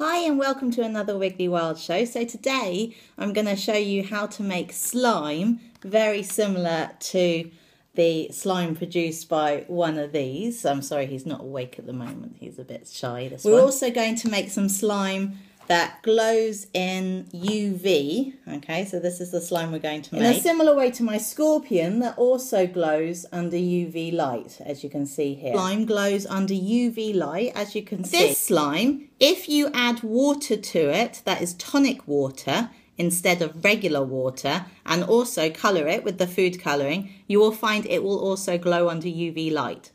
Hi and welcome to another Wiggly Wild Show. So today I'm going to show you how to make slime very similar to the slime produced by one of these. I'm sorry he's not awake at the moment, he's a bit shy this one. We're also going to make some slime that glows in UV. Okay, so this is the slime we're going to make. In a similar way to my scorpion that also glows under UV light, as you can see here. Slime glows under UV light, as you can see. This slime, if you add water to it, that is tonic water instead of regular water, and also colour it with the food colouring, you will find it will also glow under UV light.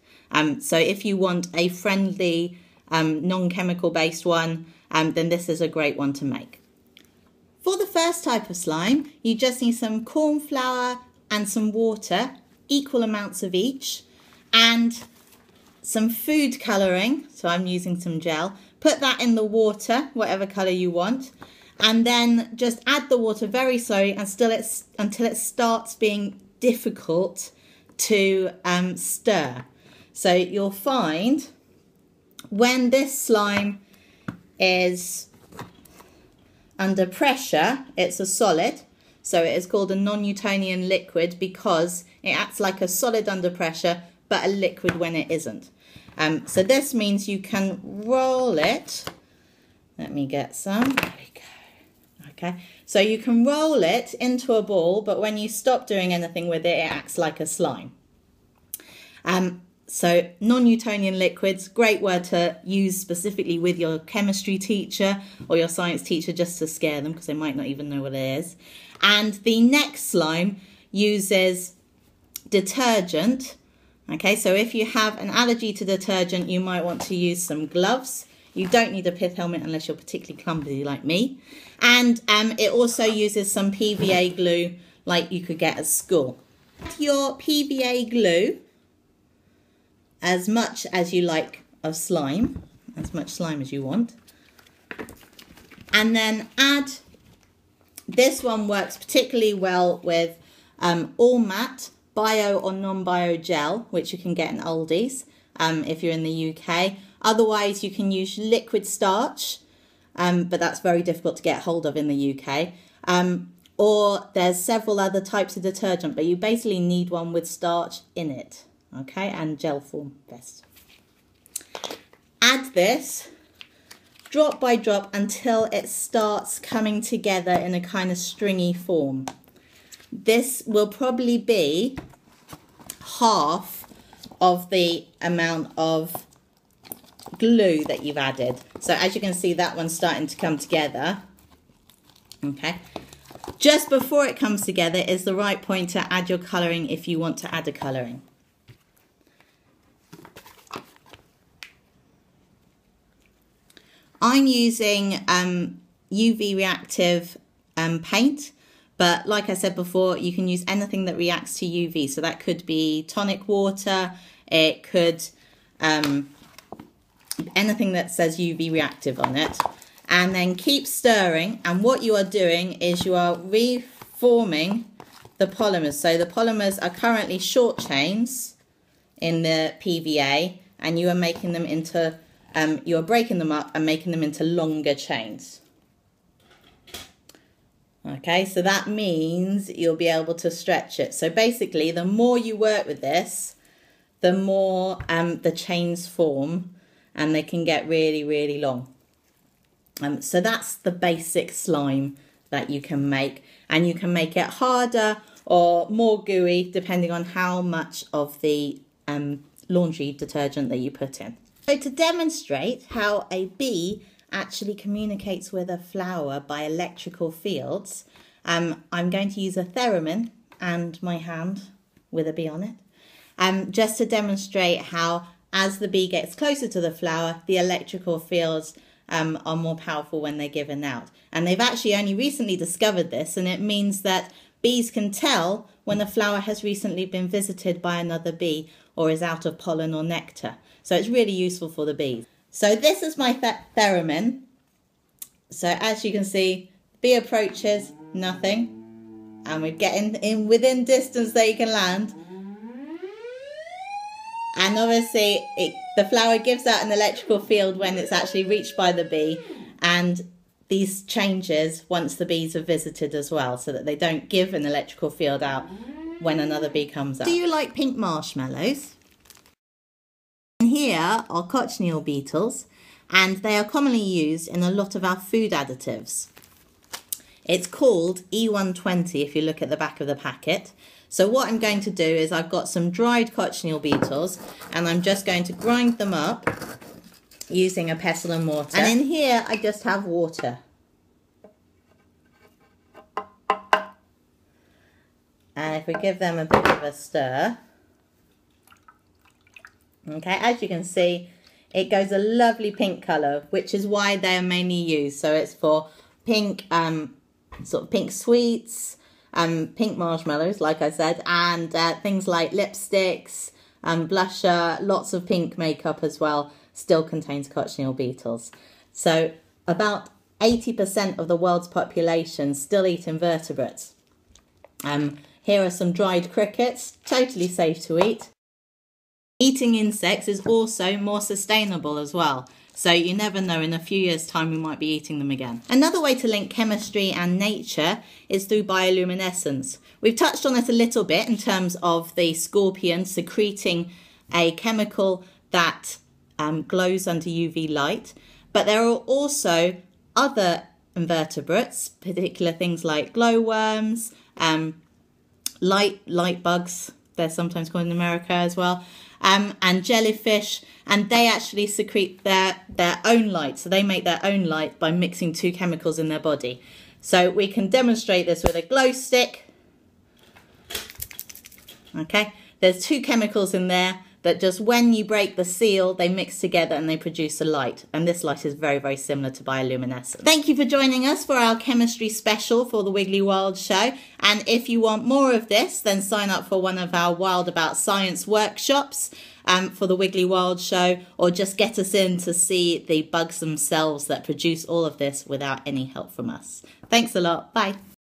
So if you want a friendly, non-chemical based one, then this is a great one to make. For the first type of slime, you just need some corn flour and some water, equal amounts of each, and some food colouring, so I'm using some gel. Put that in the water, whatever colour you want, and then just add the water very slowly until it starts being difficult to stir. So you'll find when this slime is under pressure, it's a solid, so it is called a non-Newtonian liquid because it acts like a solid under pressure, but a liquid when it isn't. So this means you can roll it. Let me get some. There we go. Okay. So you can roll it into a ball, but when you stop doing anything with it, it acts like a slime. So non-Newtonian liquids, great word to use specifically with your chemistry teacher or your science teacher just to scare them because they might not even know what it is. And the next slime uses detergent. Okay, so if you have an allergy to detergent, you might want to use some gloves. You don't need a pith helmet unless you're particularly clumsy like me. And it also uses some PVA glue like you could get at school. Add your PVA glue as much as you like of slime, as much slime as you want. And then add, this one works particularly well with Almat, bio or non-bio gel, which you can get in Aldi's if you're in the UK. Otherwise, you can use liquid starch, but that's very difficult to get hold of in the UK. Or there's several other types of detergent, but you basically need one with starch in it, okay, and gel form best. Add this drop by drop until it starts coming together in a kind of stringy form. This will probably be half of the amount of glue that you've added. So as you can see, that one's starting to come together. Okay. Just before it comes together is the right point to add your colouring if you want to add a colouring. I'm using UV reactive paint. But like I said before, you can use anything that reacts to UV. So that could be tonic water, it could anything that says UV reactive on it. And then keep stirring. And what you are doing is you are reforming the polymers. So the polymers are currently short chains in the PVA, and you are making them into, you are breaking them up and making them into longer chains. Okay, so that means you'll be able to stretch it. So basically, the more you work with this, the more the chains form and they can get really, really long. So that's the basic slime that you can make. And you can make it harder or more gooey, depending on how much of the laundry detergent that you put in. So to demonstrate how a bee actually communicates with a flower by electrical fields, I'm going to use a theremin and my hand with a bee on it, just to demonstrate how as the bee gets closer to the flower, the electrical fields are more powerful when they're given out. And they've actually only recently discovered this, and it means that bees can tell when a flower has recently been visited by another bee or is out of pollen or nectar. So it's really useful for the bees. So this is my theremin. So as you can see, bee approaches, nothing. And we're getting in within distance that you can land. And obviously the flower gives out an electrical field when it's actually reached by the bee. and these changes once the bees are visited as well, so that they don't give an electrical field out when another bee comes up. Do you like pink marshmallows? And here are cochineal beetles, and they are commonly used in a lot of our food additives. It's called E120 if you look at the back of the packet. So what I'm going to do is I've got some dried cochineal beetles and I'm just going to grind them up using a pestle and mortar. And in here I just have water. And if we give them a bit of a stir, okay, as you can see, it goes a lovely pink colour, which is why they are mainly used. So it's for pink, sort of pink sweets, pink marshmallows, like I said, and things like lipsticks, blusher, lots of pink makeup as well, still contains cochineal beetles. So about 80% of the world's population still eat invertebrates. Here are some dried crickets, totally safe to eat. Eating insects is also more sustainable as well. So you never know, in a few years' time we might be eating them again. Another way to link chemistry and nature is through bioluminescence. We've touched on it a little bit in terms of the scorpion secreting a chemical that glows under UV light, but there are also other invertebrates, particular things like glowworms, light bugs, they're sometimes called in America as well, and jellyfish, and they actually secrete their own light. So they make their own light by mixing two chemicals in their body. So we can demonstrate this with a glow stick. Okay, there's two chemicals in there that just when you break the seal, they mix together and they produce a light. And this light is very, very similar to bioluminescence. Thank you for joining us for our chemistry special for the Wiggly Wild Show. And if you want more of this, then sign up for one of our Wild About Science workshops for the Wiggly Wild Show, or just get us in to see the bugs themselves that produce all of this without any help from us. Thanks a lot. Bye.